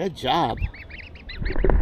Good job.